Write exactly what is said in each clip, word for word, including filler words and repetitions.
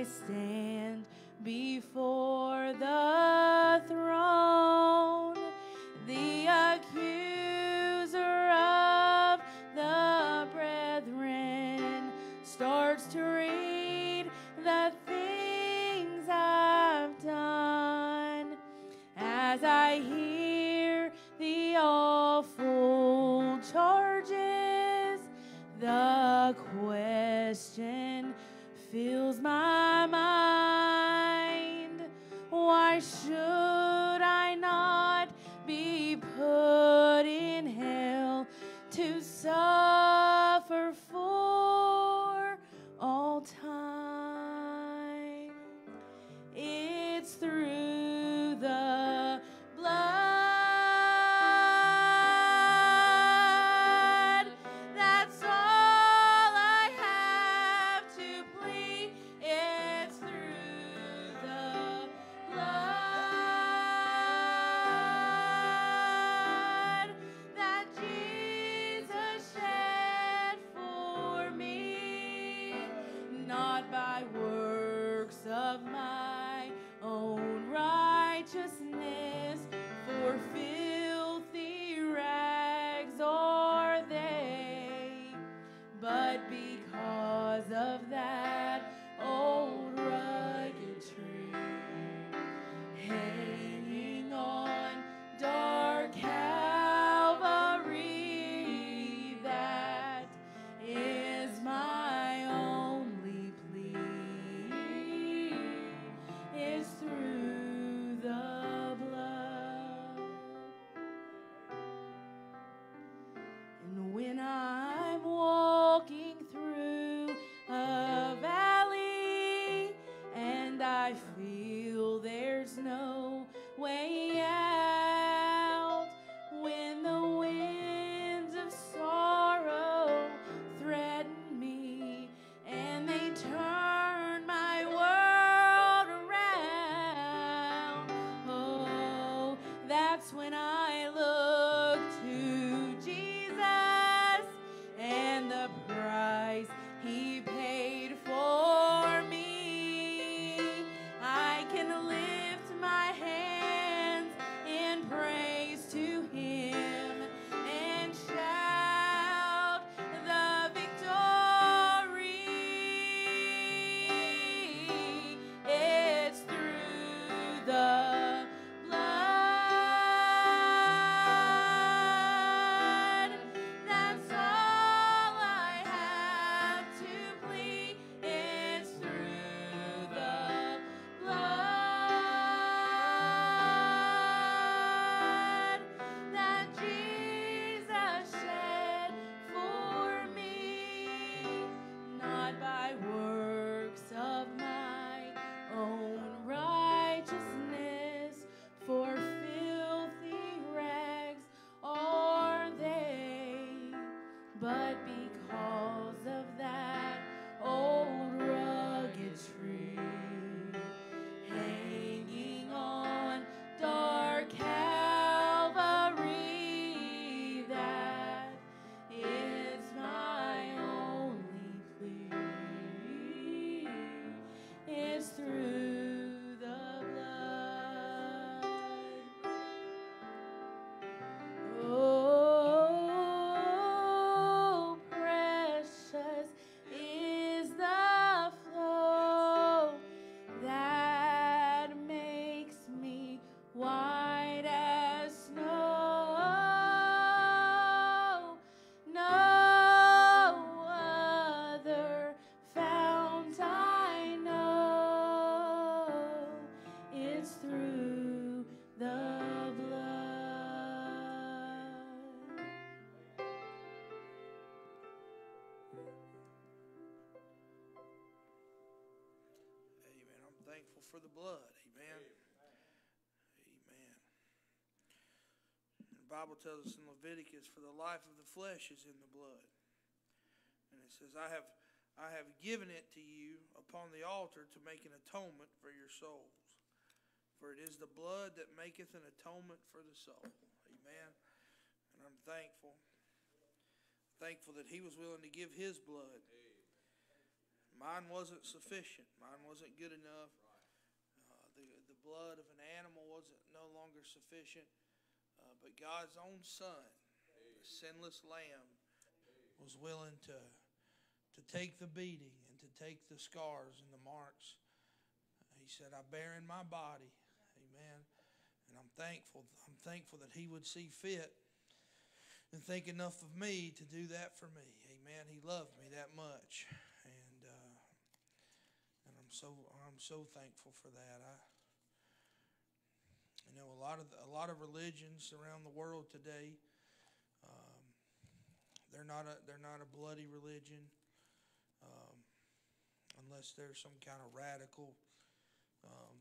I stand before the throne, the accuser of the brethren starts to read the things I've done. As I hear the awful charges, the question fills my mind. Why should I not be put in hell to suffer for all time? It's through the blood of my own righteousness, for filthy rags are they, but because of that old rugged tree hanging on dark Calvary, that is my only plea. Through the blood. And when I'm walking through a valley and I feel there's no way out, when the winds of sorrow threaten me and they turn my world, that's when I look to Jesus and the price he paid for me. I can lift my hands in praise to him and shout the victory. It's through the through the blood. Oh, precious is the flow that makes me white as snow. No other fount I know. It's through the blood. Amen. I'm thankful for the blood. Amen. Amen. The Bible tells us in Leviticus, for the life of the flesh is in the blood. And it says, I have, I have given it to you upon the altar to make an atonement for your souls. For it is the blood that maketh an atonement for the soul. Amen. And I'm thankful. Thankful that he was willing to give his blood. Mine wasn't sufficient. Mine wasn't good enough. Uh, the, the blood of an animal wasn't no longer sufficient. Uh, but God's own Son, the sinless Lamb, was willing to to take the beating and to take the scars and the marks. He said, I bear in my body. Amen. And I'm thankful. I'm thankful that he would see fit and think enough of me to do that for me. Amen. He loved me that much. And uh, and I'm so I'm so thankful for that. I you know a lot of a lot of religions around the world today, um, they're not a they're not a bloody religion, um, unless there's some kind of radical um,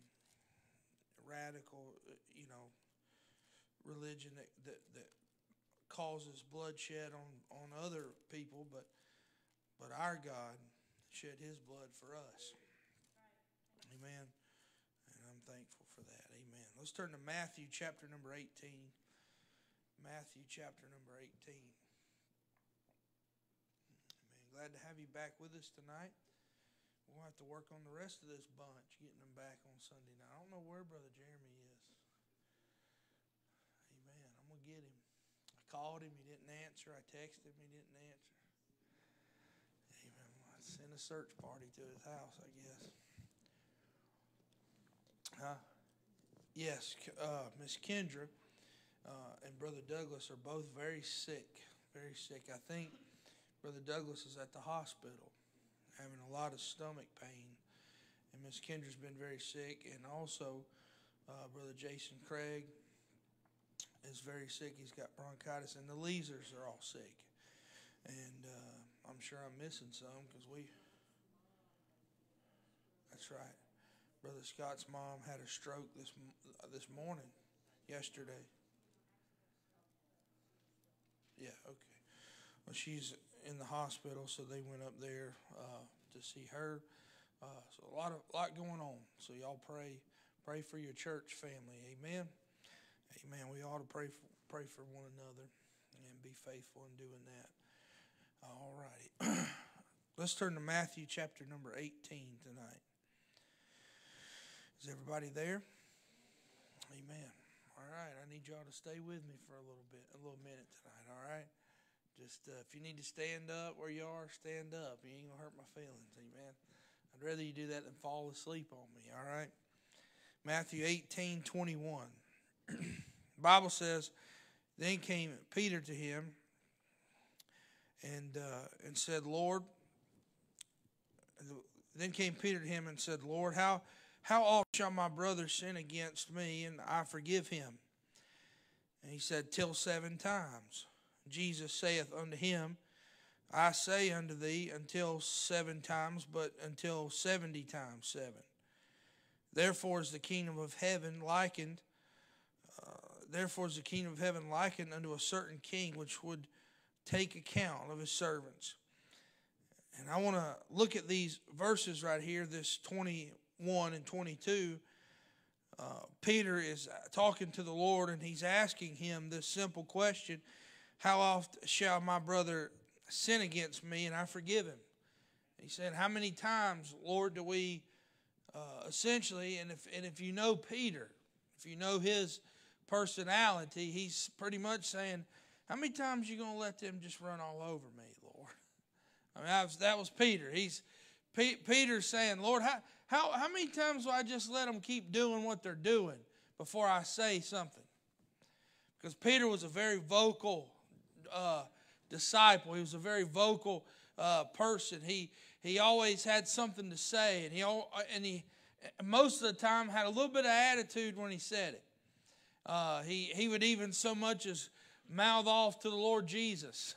radical you know religion that that, that causes bloodshed on, on other people, but but our God shed his blood for us. Amen. And I'm thankful for that. Amen. Let's turn to Matthew chapter number eighteen. Matthew chapter number eighteen. Amen. Glad to have you back with us tonight. We'll have to work on the rest of this bunch, getting them back on Sunday night. I don't know where Brother Jeremy is. Amen. I'm going to get him. I called him. He didn't answer. I texted him. He didn't answer. Amen. I sent a search party to his house, I guess. Huh? Yes, uh, Miss Kendra uh, and Brother Douglas are both very sick, very sick. I think Brother Douglas is at the hospital having a lot of stomach pain, and Miss Kendra's been very sick, and also uh, Brother Jason Craig is very sick. He's got bronchitis, and the Leasers are all sick. And uh, I'm sure I'm missing some because we, that's right. Brother Scott's mom had a stroke this this morning, yesterday. Yeah, okay. Well, she's in the hospital, so they went up there uh, to see her. Uh, so a lot of lot going on. So y'all pray pray for your church family. Amen. Amen. We ought to pray for, pray for one another and be faithful in doing that. All righty. Let's turn to Matthew chapter number eighteen tonight. Is everybody there? Amen. All right. I need y'all to stay with me for a little bit, a little minute tonight. All right. Just uh, if you need to stand up where you are, stand up. You ain't gonna hurt my feelings. Amen. I'd rather you do that than fall asleep on me. All right. Matthew eighteen twenty one. The Bible says, then came Peter to him and uh, and said, Lord. Then came Peter to him and said, Lord, how How oft shall my brother sin against me, and I forgive him? And he said, till seven times. Jesus saith unto him, I say unto thee, until seven times, but until seventy times seven. Therefore is the kingdom of heaven likened, uh, therefore is the kingdom of heaven likened unto a certain king, which would take account of his servants. And I want to look at these verses right here, this twenty-one and twenty-two, uh, Peter is talking to the Lord, and he's asking him this simple question, how oft shall my brother sin against me, and I forgive him? And he said, how many times, Lord, do we uh, essentially, and if, and if you know Peter, if you know his personality, he's pretty much saying, how many times are you going to let them just run all over me, Lord? I mean, I was, that was Peter. He's P Peter's saying, Lord, how, how, how many times will I just let them keep doing what they're doing before I say something? Because Peter was a very vocal uh, disciple. He was a very vocal uh, person. He, he always had something to say, and he, and he most of the time had a little bit of attitude when he said it. Uh, he, he would even so much as mouth off to the Lord Jesus,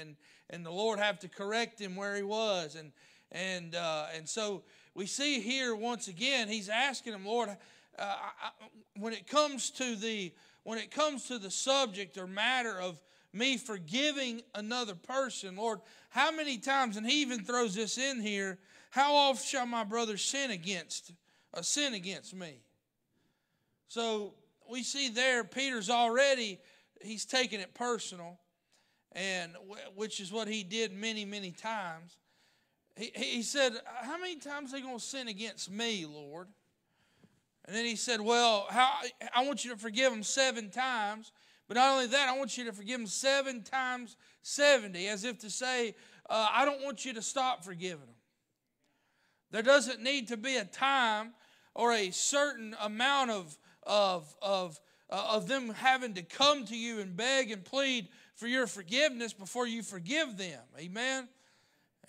and, and the Lord have to correct him where he was, and And uh, and so we see here once again he's asking him, Lord, uh, I, when it comes to the when it comes to the subject or matter of me forgiving another person, Lord, how many times? And he even throws this in here: how oft shall my brother sin against uh, sin against me? So we see there Peter's already he's taking it personal, and w which is what he did many many times. He, he said, how many times are they going to sin against me, Lord? And then he said, well, how, I want you to forgive them seven times. But not only that, I want you to forgive them seven times seventy, as if to say, uh, I don't want you to stop forgiving them. There doesn't need to be a time or a certain amount of, of, of, uh, of them having to come to you and beg and plead for your forgiveness before you forgive them. Amen?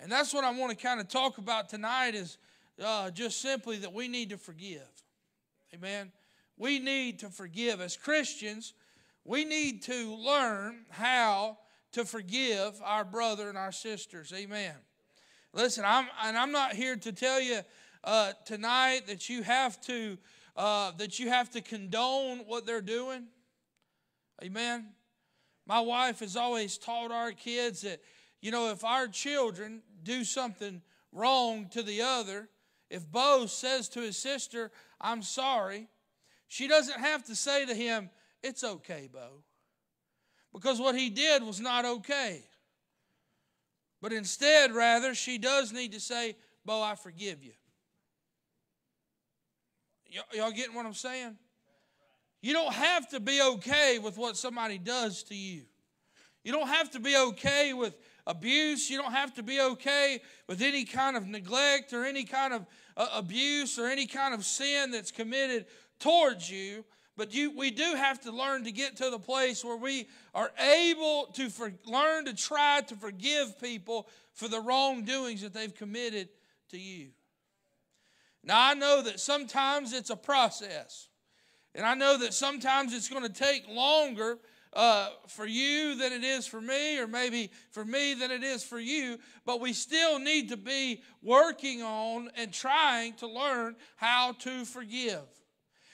And that's what I want to kind of talk about tonight is uh, just simply that we need to forgive. Amen? We need to forgive. As Christians, we need to learn how to forgive our brother and our sisters. Amen? Listen, I'm, and I'm not here to tell you uh, tonight that you have to uh, that you have to condone what they're doing. Amen. My wife has always taught our kids that, you know, if our children do something wrong to the other, if Bo says to his sister, "I'm sorry," she doesn't have to say to him, "It's okay, Bo," because what he did was not okay. But instead, rather, she does need to say, "Bo, I forgive you." Y'all getting what I'm saying? You don't have to be okay with what somebody does to you. You don't have to be okay with abuse. You don't have to be okay with any kind of neglect or any kind of uh, abuse or any kind of sin that's committed towards you. But you, we do have to learn to get to the place where we are able to for, learn to try to forgive people for the wrongdoings that they've committed to you. Now, I know that sometimes it's a process. And I know that sometimes it's going to take longer uh, for you than it is for me, or maybe for me than it is for you. But we still need to be working on and trying to learn how to forgive.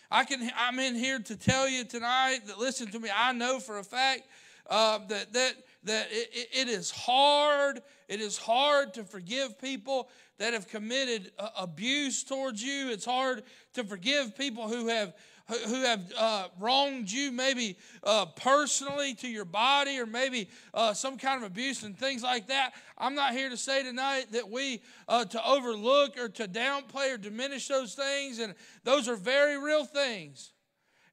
I can, I'm in here to tell you tonight that, listen to me, I know for a fact uh, that, that, that it, it is hard. It is hard to forgive people that have committed uh, abuse towards you. It's hard to forgive people who have, who have uh, wronged you, maybe uh, personally to your body, or maybe uh, some kind of abuse and things like that. I'm not here to say tonight that we uh, to overlook or to downplay or diminish those things, and those are very real things.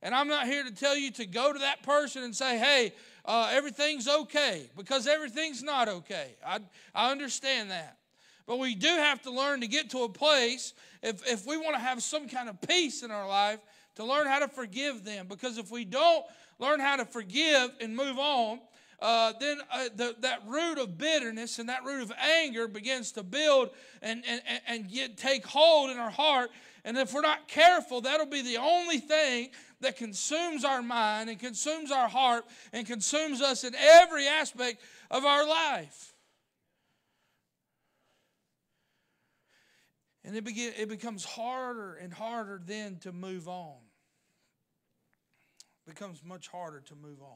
And I'm not here to tell you to go to that person and say, hey, uh, everything's okay, because everything's not okay. I, I understand that. But we do have to learn to get to a place, if, if we want to have some kind of peace in our life, to learn how to forgive them. Because if we don't learn how to forgive and move on, uh, then uh, the, that root of bitterness and that root of anger begins to build and, and, and get, take hold in our heart. And if we're not careful, that'll be the only thing that consumes our mind and consumes our heart and consumes us in every aspect of our life. And it, begin, it becomes harder and harder then to move on. It becomes much harder to move on.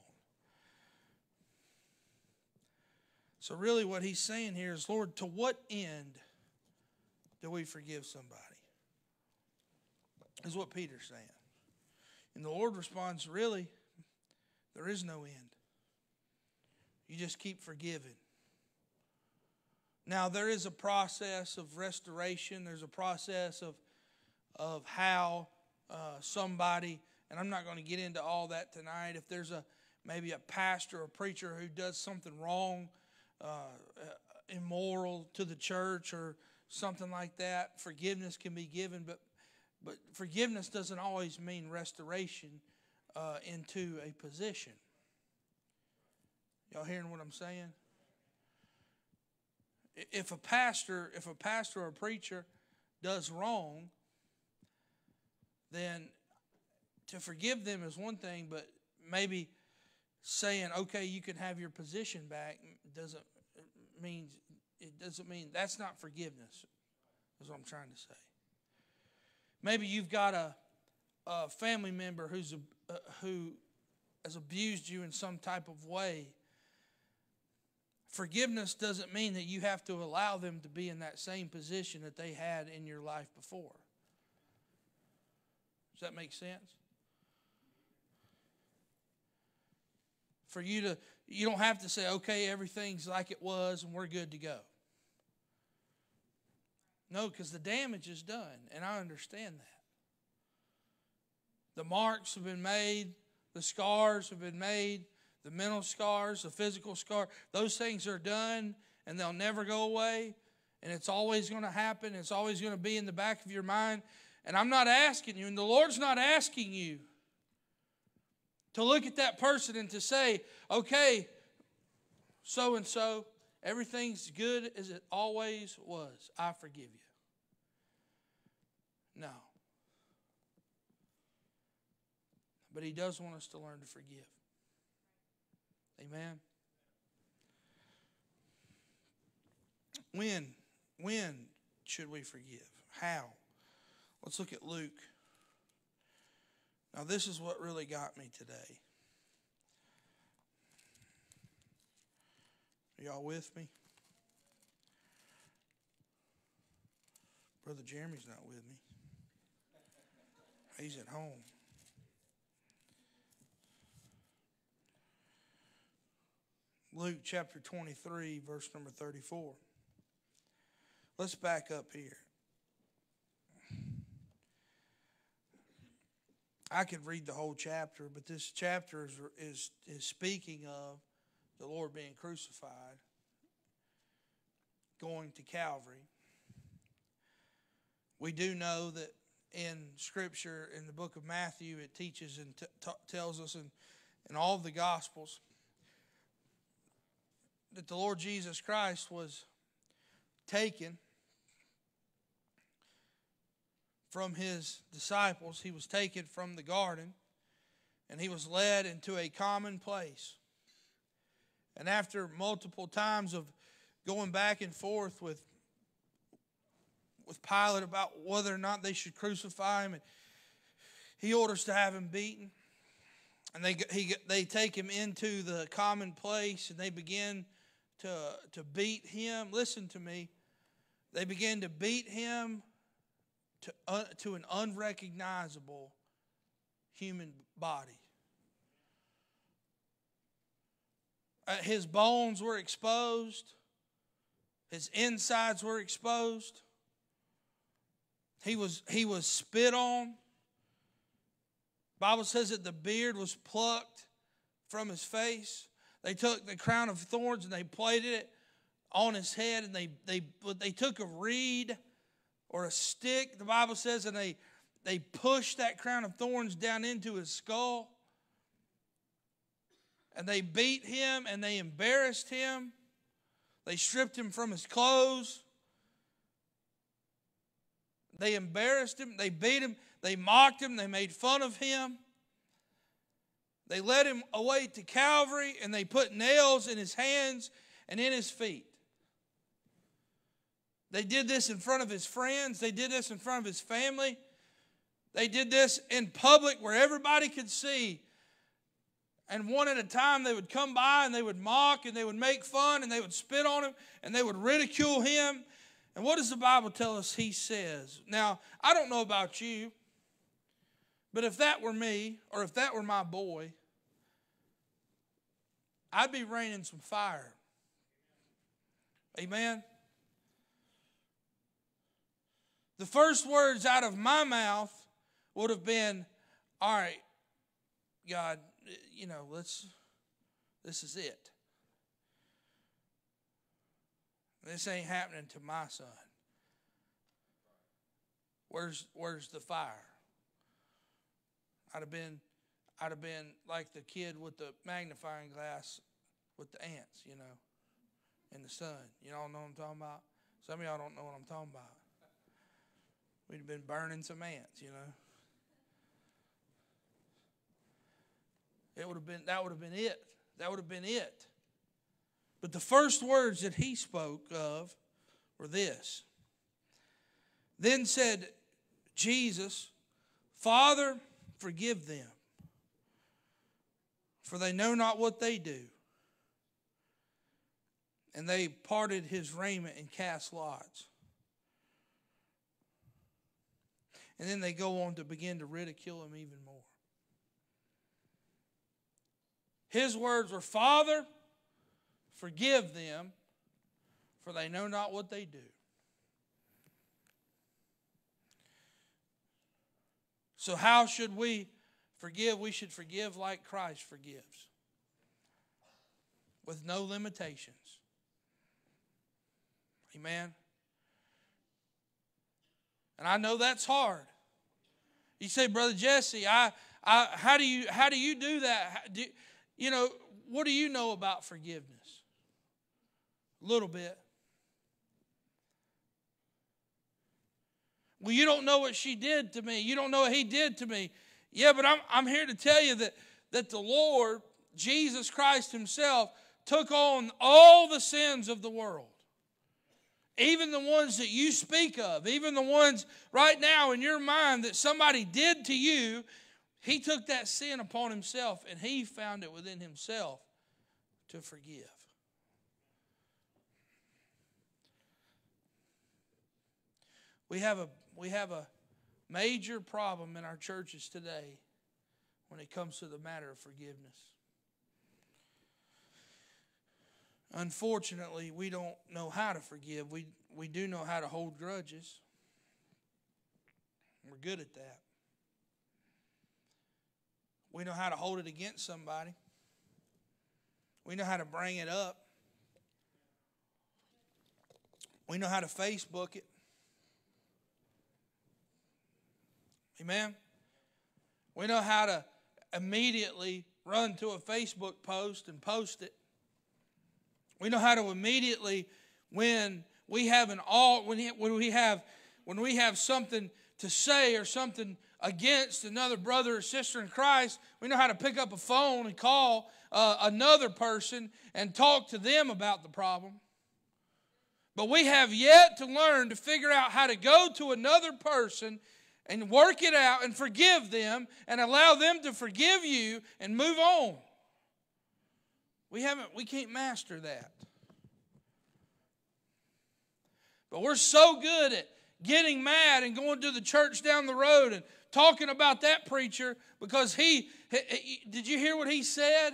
So really what he's saying here is, Lord, to what end do we forgive somebody? Is what Peter's saying. And the Lord responds, really, there is no end. You just keep forgiving. Now, there is a process of restoration. There's a process of, of how uh, somebody, and I'm not going to get into all that tonight. If there's a maybe a pastor or preacher who does something wrong, uh, immoral to the church or something like that, forgiveness can be given. But, but forgiveness doesn't always mean restoration uh, into a position. Y'all hearing what I'm saying? If a pastor, if a pastor or a preacher does wrong, then to forgive them is one thing, but maybe saying, "Okay, you can have your position back," doesn't mean it doesn't mean that's not forgiveness. Is what I'm trying to say. Maybe you've got a, a family member who's a, uh, who has abused you in some type of way. Forgiveness doesn't mean that you have to allow them to be in that same position that they had in your life before. Does that make sense? For you to, you don't have to say, okay, everything's like it was and we're good to go. No, because the damage is done, and I understand that. The marks have been made, the scars have been made, the mental scars, the physical scar. Those things are done, and they'll never go away, and it's always going to happen. It's always going to be in the back of your mind. And I'm not asking you, and the Lord's not asking you to look at that person and to say, okay, so-and-so, everything's good as it always was. I forgive you. No. But He does want us to learn to forgive. Amen. When, when should we forgive? How? Let's look at Luke. Now, this is what really got me today. Are y'all with me? Brother Jeremy's not with me. He's at home. Luke chapter twenty-three, verse number thirty-four. Let's back up here. I could read the whole chapter, but this chapter is, is, is speaking of the Lord being crucified, going to Calvary. We do know that in Scripture, in the book of Matthew, it teaches and t- t- tells us in, in all the Gospels that the Lord Jesus Christ was taken from His disciples. He was taken from the garden, and He was led into a common place. And after multiple times of going back and forth with, with Pilate about whether or not they should crucify Him, and he orders to have Him beaten. And they he, they take Him into the common place, and they begin to, to beat Him. Listen to me. They begin to beat Him to, uh, to an unrecognizable human body. His bones were exposed. His insides were exposed. He was, he was spit on. The Bible says that the beard was plucked from His face. They took the crown of thorns and they plaited it on His head, and they they they took a reed or a stick, the Bible says, and they they pushed that crown of thorns down into His skull. And they beat Him, and they embarrassed Him. They stripped Him from His clothes. They embarrassed Him. They beat Him. They mocked Him. They made fun of Him. They led Him away to Calvary, and they put nails in His hands and in His feet. They did this in front of His friends. They did this in front of His family. They did this in public where everybody could see. And one at a time they would come by and they would mock and they would make fun and they would spit on Him and they would ridicule Him. And what does the Bible tell us He says? Now, I don't know about you, but if that were me or if that were my boy, I'd be raining some fire. Amen? The first words out of my mouth would have been, all right, God, you know, let's, this is it. This ain't happening to my son. Where's, where's the fire? I'd have been, I'd have been like the kid with the magnifying glass with the ants, you know, and the sun. You all know what I'm talking about? Some of y'all don't know what I'm talking about. We'd have been burning some ants, you know. It would have been, that would have been it. That would have been it. But the first words that He spoke of were this. Then said Jesus, Father, forgive them, for they know not what they do. And they parted His raiment and cast lots. And then they go on to begin to ridicule Him even more. His words were, Father, forgive them, for they know not what they do. So how should we forgive? We should forgive like Christ forgives, with no limitations. Amen. And I know that's hard. You say, Brother Jesse, I, I, how do you, how do you do that? How do, you know, what do you know about forgiveness? A little bit. Well, you don't know what she did to me. You don't know what he did to me. Yeah, but I'm, I'm here to tell you that, that the Lord, Jesus Christ himself, took on all the sins of the world. Even the ones that you speak of, even the ones right now in your mind that somebody did to you, he took that sin upon himself, and he found it within himself to forgive. We have a we have a major problem in our churches today when it comes to the matter of forgiveness. Unfortunately, we don't know how to forgive. We, we do know how to hold grudges. We're good at that. We know how to hold it against somebody. We know how to bring it up. We know how to Facebook it. Amen? We know how to immediately run to a Facebook post and post it. We know how to immediately, when we have an all, when we have, when we have something to say or something against another brother or sister in Christ, we know how to pick up a phone and call uh, another person and talk to them about the problem. But we have yet to learn to figure out how to go to another person and work it out and forgive them and allow them to forgive you and move on. We haven't, we can't master that. But we're so good at getting mad and going to the church down the road and talking about that preacher because he, he, he did you hear what he said?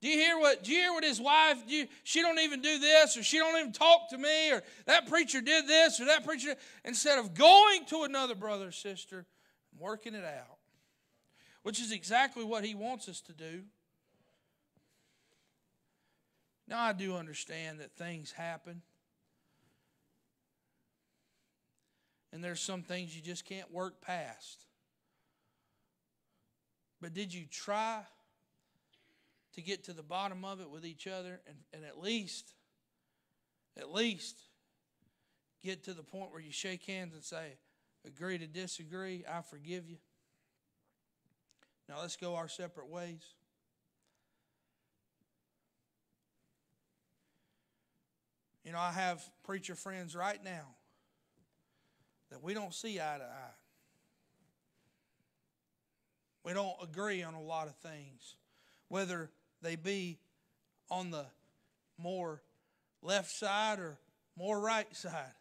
Do you hear what, do you hear what his wife, do you, she don't even do this, or she don't even talk to me, or that preacher did this, or that preacher, instead of going to another brother or sister and working it out, which is exactly what he wants us to do. Now, I do understand that things happen. And there's some things you just can't work past. But did you try to get to the bottom of it with each other and, and at least, at least get to the point where you shake hands and say, agree to disagree, I forgive you. Now, let's go our separate ways. You know, I have preacher friends right now that we don't see eye to eye. We don't agree on a lot of things, whether they be on the more left side or more right side.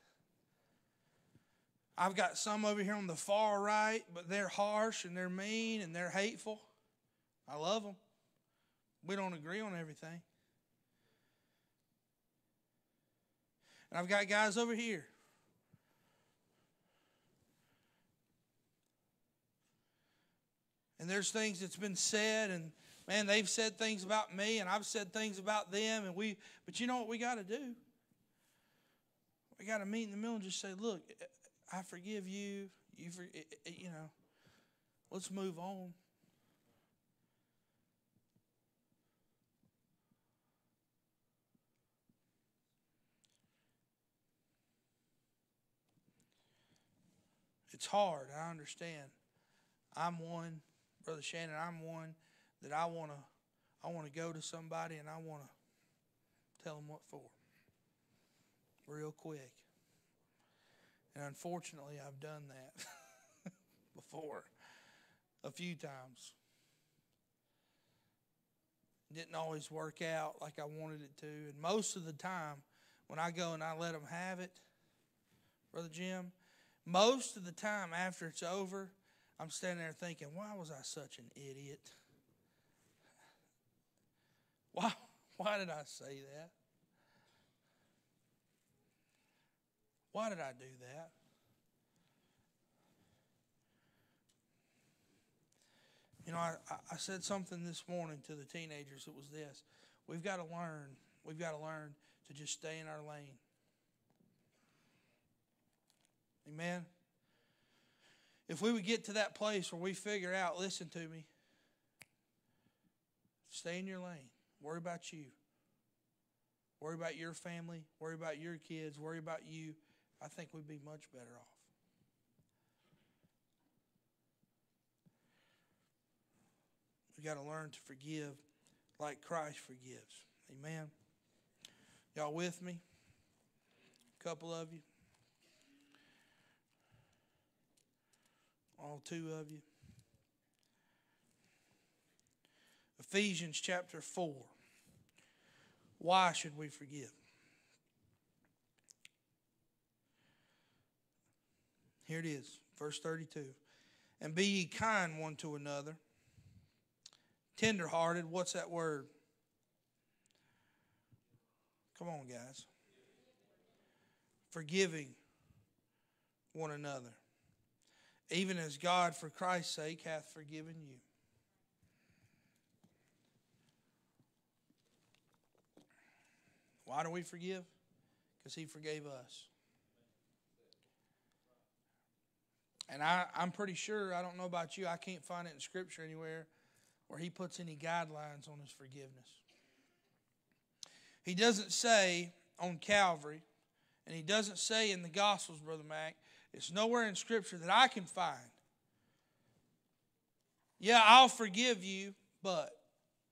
I've got some over here on the far right, but they're harsh and they're mean and they're hateful. I love them. We don't agree on everything. And I've got guys over here. And there's things that's been said, and man, they've said things about me, and I've said things about them, and we but you know what we got to do? We got to meet in the middle and just say, look, I forgive you. You for, you know, let's move on. It's hard, I understand. I'm one, Brother Shannon, I'm one that I want to I want to go to somebody and I want to tell them what for real quick. And unfortunately, I've done that before a few times. It didn't always work out like I wanted it to. And most of the time, when I go and I let them have it, Brother Jim, most of the time after it's over, I'm standing there thinking, why was I such an idiot? Why, why did I say that? Why did I do that? You know, I, I said something this morning to the teenagers. It was this. We've got to learn. We've got to learn to just stay in our lane. Amen? If we would get to that place where we figure out, listen to me, stay in your lane. Worry about you. Worry about your family. Worry about your kids. Worry about you. I think we'd be much better off. We've got to learn to forgive like Christ forgives. Amen. Y'all with me? A couple of you. All two of you. Ephesians chapter four. Why should we forgive? Here it is, verse thirty-two. And be ye kind one to another. Tenderhearted, what's that word? Come on, guys. Forgiving one another. Even as God, for Christ's sake, hath forgiven you. Why do we forgive? Because He forgave us. And I, I'm pretty sure, I don't know about you, I can't find it in Scripture anywhere where He puts any guidelines on His forgiveness. He doesn't say on Calvary, and He doesn't say in the Gospels, Brother Mac, it's nowhere in Scripture that I can find. Yeah, I'll forgive you, but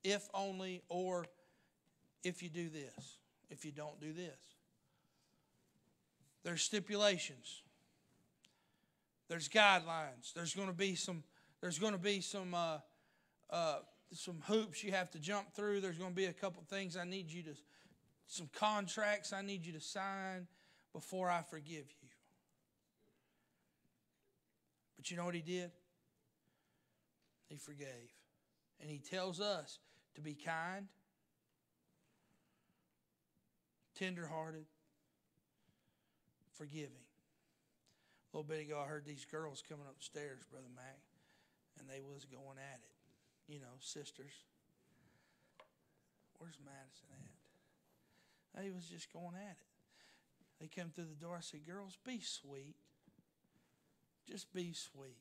if only, or if you do this, if you don't do this. There's stipulations. There's guidelines. There's going to be some. There's going to be some. Uh, uh, some hoops you have to jump through. There's going to be a couple things I need you to. Some contracts I need you to sign before I forgive you. But you know what He did? He forgave. And He tells us to be kind, tenderhearted, forgiving. A little bit ago I heard these girls coming up the stairs, Brother Mac, and they was going at it. You know, sisters. Where's Madison at? They was just going at it. They came through the door. I said, girls, be sweet. Just be sweet.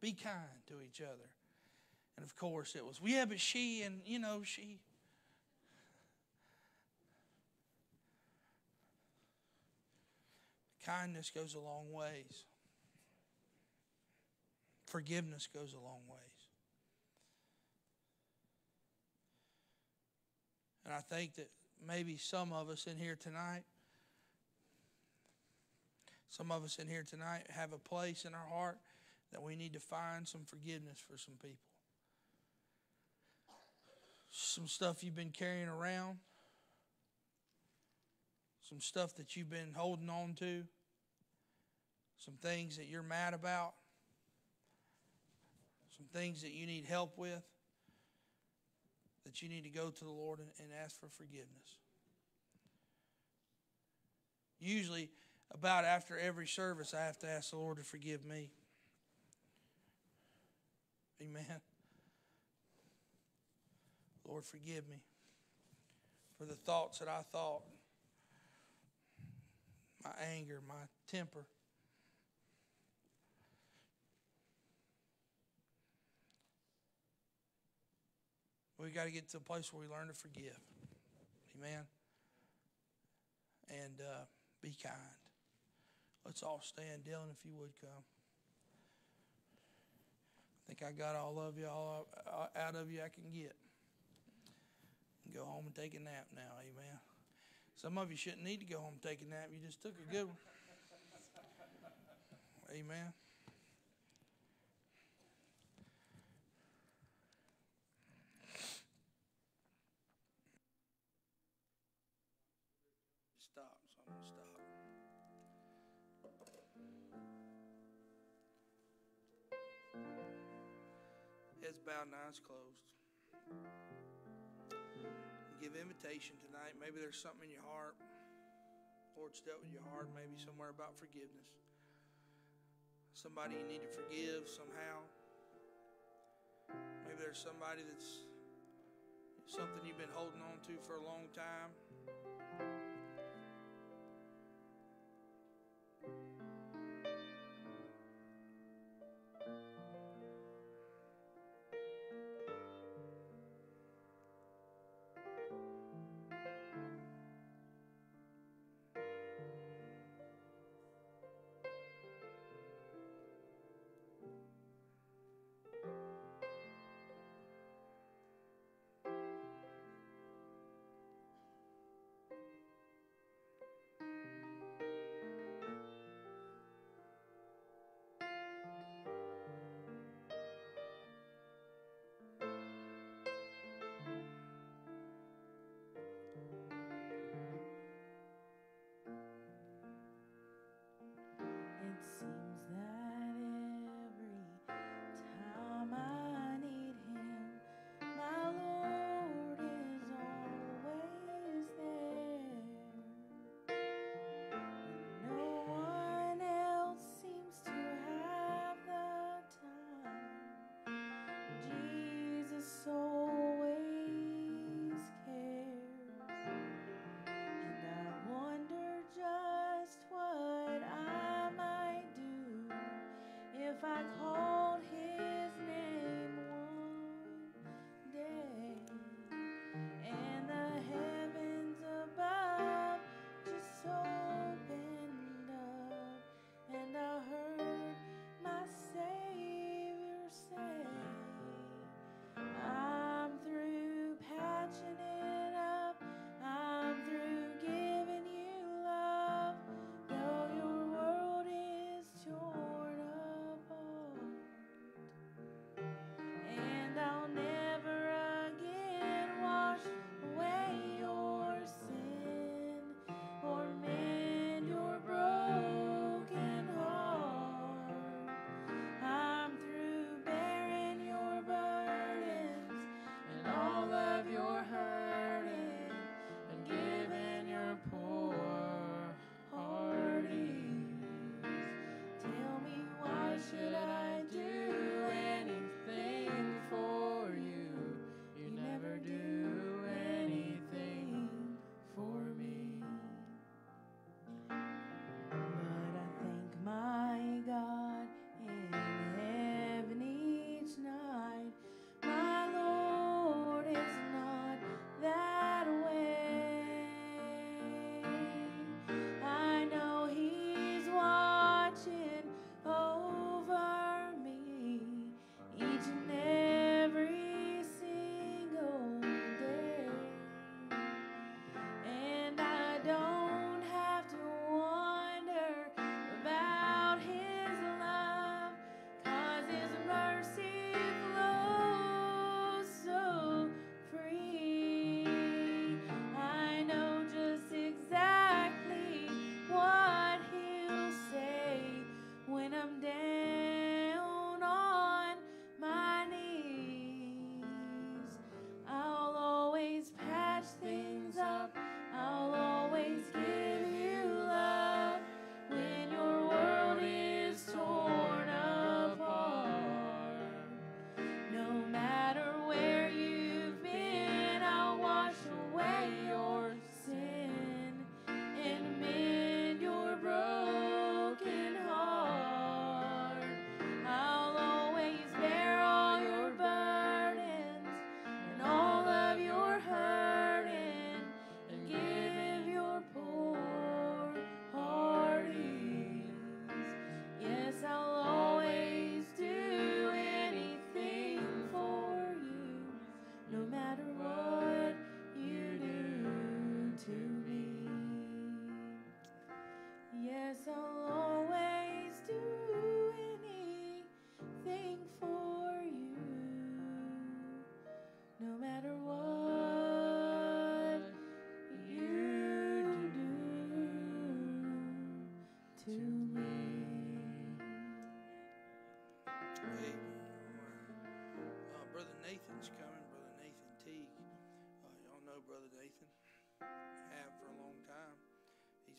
Be kind to each other. And, of course, it was, well, yeah, but she and, you know, she. Kindness goes a long ways. Forgiveness goes a long ways. And I think that maybe some of us in here tonight Some of us in here tonight have a place in our heart that we need to find some forgiveness for some people. Some stuff you've been carrying around. Some stuff that you've been holding on to. Some things that you're mad about. Some things that you need help with. That you need to go to the Lord and, and ask for forgiveness. Usually, about after every service, I have to ask the Lord to forgive me. Amen. Lord, forgive me for the thoughts that I thought, my anger, my temper. We've got to get to a place where we learn to forgive. Amen. And uh, be kind. Let's all stand. Dylan, if you would come. I think I got all of you, all out of you I can get. Go home and take a nap now, amen. Some of you shouldn't need to go home and take a nap. You just took a good one. Amen. Heads bowed and eyes closed. Give invitation tonight. Maybe there's something in your heart. Lord's dealt with your heart. Maybe somewhere about forgiveness. Somebody you need to forgive somehow. there's somebody that's something you've been holding on to for a long time.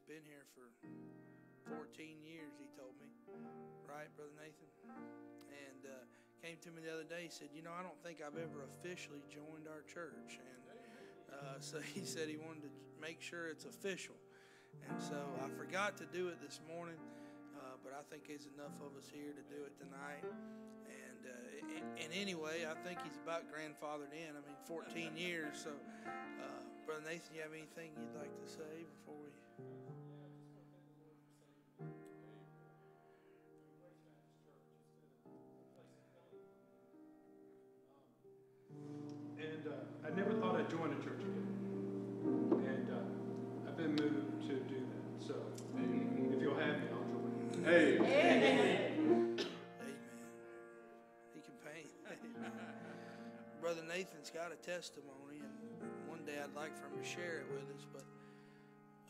Been here for fourteen years, he told me, right, Brother Nathan? And uh, came to me the other day. He said, you know, I don't think I've ever officially joined our church. And uh, so he said he wanted to make sure it's official. And so I forgot to do it this morning, uh, but I think there's enough of us here to do it tonight. And uh, and anyway, I think he's about grandfathered in. I mean, fourteen years. So, uh, Brother Nathan, you have anything you'd like to say before we... And uh, I never thought I'd join a church again. And uh, I've been moved to do that. So mm-hmm. if you'll have me, I'll join you. Hey. Amen. Amen. He can paint. Brother Nathan's got a testimony, and one day I'd like for him to share it with us. But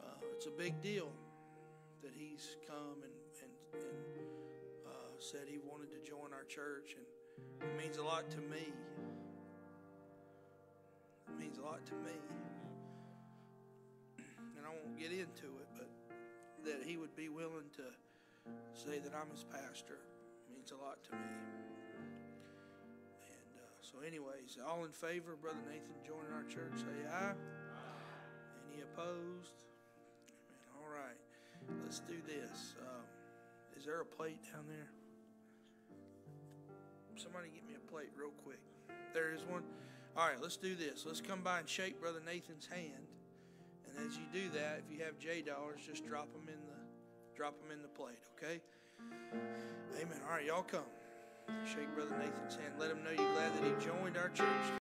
uh, it's a big deal that he's come and, and, and uh, said he wanted to join our church. And it means a lot to me. It means a lot to me, and I won't get into it, but that he would be willing to say that I'm his pastor means a lot to me. And uh, so anyways, all in favor of Brother Nathan joining our church, say aye. Aye. Any opposed? Amen. All right, let's do this. Um, is there a plate down there? Somebody get me a plate real quick. There is one. All right, let's do this. Let's come by and shake Brother Nathan's hand. And as you do that, if you have J dollars, just drop them in the drop them in the plate, okay? Amen. All right, y'all come. Shake Brother Nathan's hand. Let him know you're glad that he joined our church.